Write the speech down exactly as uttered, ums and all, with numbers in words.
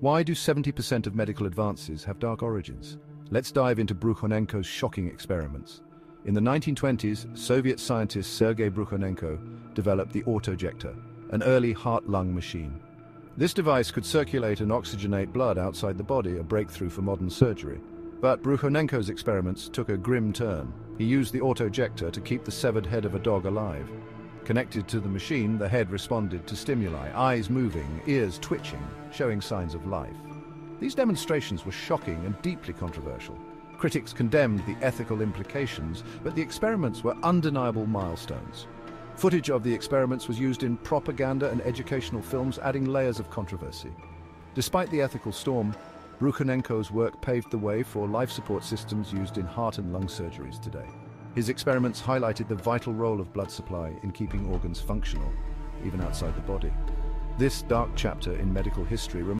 Why do seventy percent of medical advances have dark origins? Let's dive into Bryukhonenko's shocking experiments. In the nineteen twenties, Soviet scientist Sergey Bryukhonenko developed the Autojektor, an early heart-lung machine. This device could circulate and oxygenate blood outside the body, a breakthrough for modern surgery. But Bryukhonenko's experiments took a grim turn. He used the Autojektor to keep the severed head of a dog alive. Connected to the machine, the head responded to stimuli, eyes moving, ears twitching, showing signs of life. These demonstrations were shocking and deeply controversial. Critics condemned the ethical implications, but the experiments were undeniable milestones. Footage of the experiments was used in propaganda and educational films, adding layers of controversy. Despite the ethical storm, Bryukhonenko's work paved the way for life support systems used in heart and lung surgeries today. His experiments highlighted the vital role of blood supply in keeping organs functional, even outside the body. This dark chapter in medical history